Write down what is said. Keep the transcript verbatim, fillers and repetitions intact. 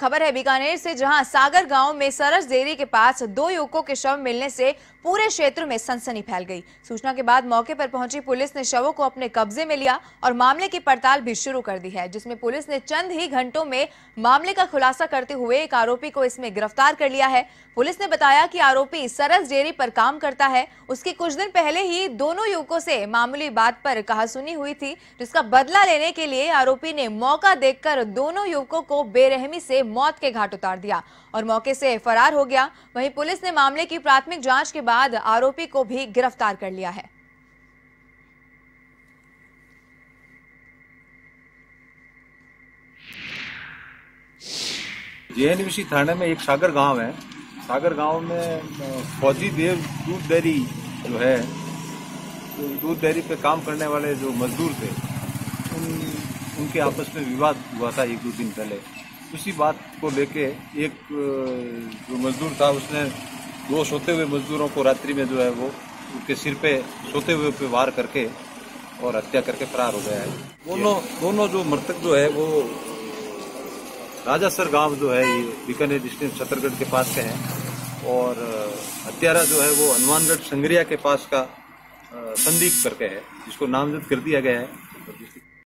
खबर है बीकानेर से, जहां सागर गांव में सरस डेयरी के पास दो युवकों के शव मिलने से पूरे क्षेत्र में सनसनी फैल गई। सूचना के बाद मौके पर पहुंची पुलिस ने शवों को अपने कब्जे में लिया और मामले की पड़ताल भी शुरू कर दी है, जिसमें पुलिस ने चंद ही घंटों में मामले का खुलासा करते हुए एक आरोपी को इसमें गिरफ्तार कर लिया है। पुलिस ने बताया कि आरोपी सरस डेयरी पर काम करता है। उसकी कुछ दिन पहले ही दोनों युवकों से मामूली बात पर कहासुनी हुई थी, जिसका बदला लेने के लिए आरोपी ने मौका देखकर दोनों युवकों को बेरहमी से मौत के घाट उतार दिया और मौके से फरार हो गया। वहीं पुलिस ने मामले की प्राथमिक जांच के बाद आरोपी को भी गिरफ्तार कर लिया है। जेएनबीसी थाने में एक सागर गांव है। सागर गांव में फौजी देव दूध डेयरी जो है, दूध डेयरी पे काम करने वाले जो मजदूर थे उन, उनके आपस में विवाद हुआ था एक दो दिन पहले। उसी बात को लेके एक जो मजदूर था उसने दो सोते हुए मजदूरों को रात्रि में जो है वो उनके सिर पे सोते हुए पे वार करके और हत्या करके फरार हो गया है। दोनों दोनों जो मृतक जो है वो राजासरगांव जो है ये बीकानेर डिस्ट्रिक्ट छतरगढ़ के पास के हैं, और हत्यारा जो है वो अनवांगढ़ संग्रिया के पास का संदीप करके है, जिसको नामजद कर दिया गया है।